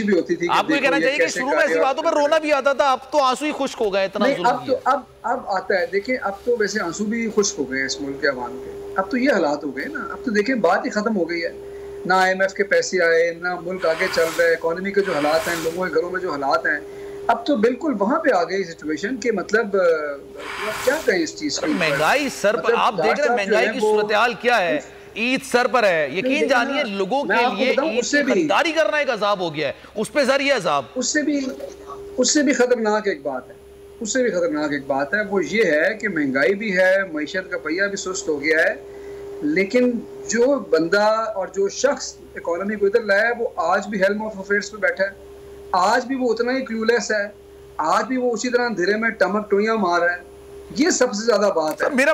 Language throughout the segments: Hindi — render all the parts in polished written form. भी होती थी। आपको कहना चाहिए कि शुरू में ऐसी बातों पर रोना भी आता था, अब तो आंसू ही खुश्क हो गए इतना। अब आता है, देखिए अब तो वैसे आंसू भी खुश्क हो गए हैं इस मुल्क के आवाम के। अब तो ये हालात हो गए ना, अब तो देखिए बात ही खत्म हो गई है ना। IMF के पैसे आए ना, मुल्क आगे चल रहा है, इकोनॉमी के जो हालात हैं, लोगों के घरों में जो हालात हैं, अब तो बिल्कुल वहाँ पे आ गई सिचुएशन के, मतलब क्या कहें इस चीज की। महंगाई सर पर, आप देख रहे हैं महंगाई की सूरत-ए-हाल क्या है, ईद सर पर है। यकीन जानिए लोगों के लिए खरीदारी करना एक अजाब हो गया है, उस पे सर ये अजाब उससे भी खतरनाक एक बात है, उससे भी खतरनाक एक बात है। वो ये है कि महंगाई भी है, मैशत का पहिया भी सुस्त हो गया है, लेकिन जो बंदा और जो शख्स इकोनॉमी को इधर लाया है वो आज भी हेल्म ऑफ अफेयर्स पे बैठा है, आज भी वो उतना ही क्लूलेस है, आज भी वो उसी तरह अंधेरे में टमक टुइयां मार रहा है। ये सबसे ज्यादा बात है। मेरा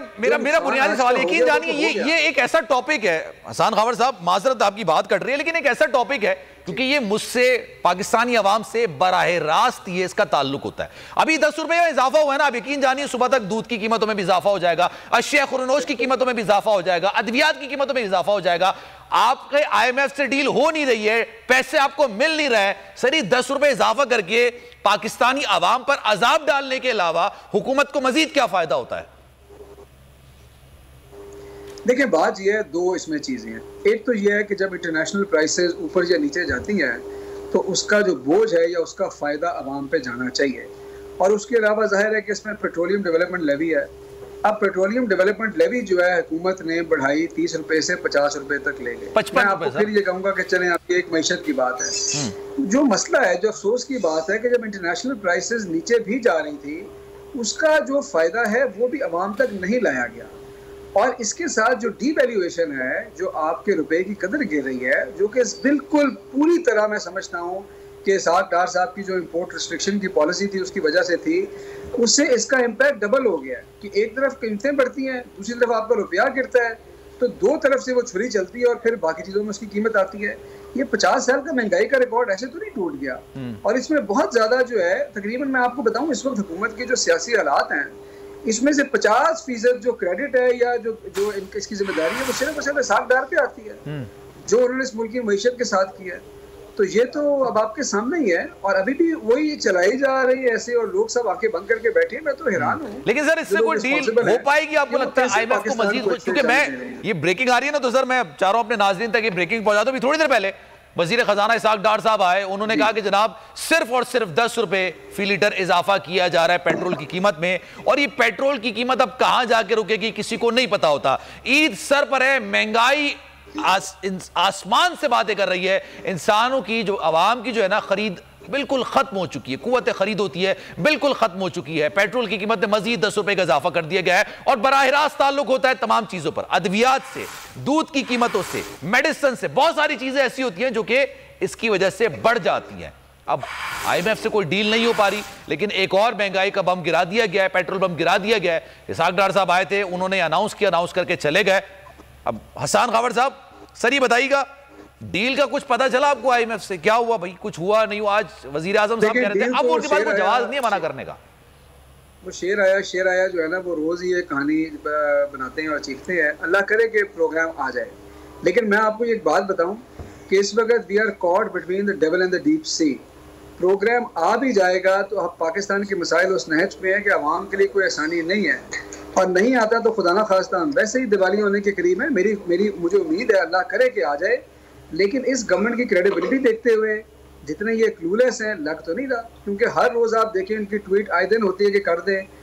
बुनियादी सवाल है कि जानिए ये एक ऐसा टॉपिक है, हसन खावर साहब माजरत आपकी बात कट रही है, लेकिन एक ऐसा टॉपिक है क्योंकि ये मुझसे पाकिस्तानी आवाम से बराह रास्त ये इसका ताल्लुक होता है। अभी 10 रुपए का इजाफा हुआ है ना, आप यकीन जानिए सुबह तक दूध की कीमतों में भी इजाफा हो जाएगा, अशिया खुरनोश की कीमतों में भी इजाफा हो जाएगा, अद्वियात की कीमतों में इजाफा हो जाएगा। आपके IMF से डील हो नहीं रही है, पैसे आपको मिल नहीं रहे हैं। सर 10 रुपए इजाफा करके पाकिस्तानी आवाम पर अजाब डालने के अलावा हुकूमत को मजीद क्या फायदा होता है? देखिए बात यह है, दो इसमें चीजें हैं। एक तो यह है कि जब इंटरनेशनल प्राइसेस ऊपर या नीचे जाती हैं तो उसका जो बोझ है या उसका फायदा आवाम पे जाना चाहिए, और उसके अलावा जाहिर है कि इसमें पेट्रोलियम डेवलपमेंट लेवी है। अब पेट्रोलियम डेवलपमेंट लेवी जो है हुकूमत ने बढ़ाई, 30 रुपए से 50 रुपए तक ले गए। मैं आपको फिर ये कहूंगा कि चलें आपकी एक मैशत की बात है। जो मसला है, जो अफसोस की बात है कि जब इंटरनेशनल प्राइसेस नीचे भी जा रही थी उसका जो फायदा है वो भी आवाम तक नहीं लाया गया, और इसके साथ जो डीवैल्यूएशन है, जो आपके रुपए की कदर गिर रही है, जो कि बिल्कुल पूरी तरह मैं समझता हूँ कि इशाकदार साहब की जो इम्पोर्ट रिस्ट्रिक्शन की पॉलिसी थी उसकी वजह से थी, उससे इसका इम्पैक्ट डबल हो गया कि एक तरफ कीमतें बढ़ती हैं, दूसरी तरफ आपका रुपया गिरता है, तो दो तरफ से वो छुरी चलती है और फिर बाकी चीज़ों में उसकी कीमत आती है। ये 50 साल का महंगाई का रिकॉर्ड ऐसे तो नहीं टूट गया, और इसमें बहुत ज़्यादा जो है तकरीबन मैं आपको बताऊँ इस वक्त हुकूमत के जो सियासी हालात हैं इसमें से 50% जो क्रेडिट है या जो इसकी जिम्मेदारी है वो सिर्फ और सिर्फ इशाकदार पे आती है, जो उन्होंने इस मुल्क की मैशत के साथ किया है। तो ये तो अब आपके सामने ही है, और अभी भी वही चलाई जा रही है ऐसे, और लोग सब आंखें बंद करके बैठे हैं। मैं तो हैरान हूं। लेकिन सर इससे कोई डील हो पाएगी आपको लगता है? IMF को मजीद कुछ, क्योंकि मैं ये ब्रेकिंग आ रही है ना, तो सर मैं चाह रहा हूं अपने नाज़रीन तक ये ब्रेकिंग पहुंचा दूं। अभी थोड़ी देर पहले वजीर खजाना इशाकदार साहब आए, उन्होंने कहा कि जनाब सिर्फ और सिर्फ 10 रुपए फी लीटर इजाफा किया जा रहा है पेट्रोल की कीमत में, और ये पेट्रोल की कीमत अब कहां जाके रुकेगी किसी को नहीं पता होता। ईद सर पर है, महंगाई आसमान से बातें कर रही है, इंसानों की जो आवाम की जो है ना खरीद बिल्कुल खत्म हो चुकी है, कुव्वत खरीद होती है बिल्कुल खत्म हो चुकी है। पेट्रोल की कीमत में मजीद 10 रुपए का इजाफा कर दिया गया है, और बराह रास्त ताल्लुक होता है तमाम चीजों पर, अद्वियात से, दूध की कीमतों से, मेडिसिन से, बहुत सारी चीजें ऐसी होती हैं जो कि इसकी वजह से बढ़ जाती हैं। अब IMF से कोई डील नहीं हो पा रही, लेकिन एक और महंगाई का बम गिरा दिया गया है, पेट्रोल बम गिरा दिया गया है। इशाकदार साहब आए थे, उन्होंने अनाउंस किया, अनाउंस करके चले गए। अब हसन खावर साहब सर ये बताइएगा डील का कुछ पता चला आपको IMF से? क्या हुआ भाई, कुछ हुआ नहीं हुआ? आज वज़ीर-ए-आज़म साहब कह रहे थे अब उनके पास कोई जवाब नहीं है मना करने का। वो शेर आया जो है ना वो रोज ये कहानी बनाते हैं और चीखते हैं, अल्लाह करे कि प्रोग्राम आ जाए। लेकिन मैं आपको एक बात बताऊं कि इस वक्त we are caught between the devil and the deep sea. Programme आ भी जाएगा तो अब पाकिस्तान के मसाइल उस नहज पे है कि आवाम के लिए कोई आसानी नहीं है, और नहीं आता तो खुदा ना खास्ता हम वैसे ही दिवाली होने के करीब है। मुझे उम्मीद है अल्लाह करे कि आ जाए, लेकिन इस गवर्नमेंट की क्रेडिबिलिटी देखते हुए जितने ये क्लूलेस हैं लग तो नहीं रहा, क्योंकि हर रोज आप देखें इनकी ट्वीट आए दिन होती है कि कर दें,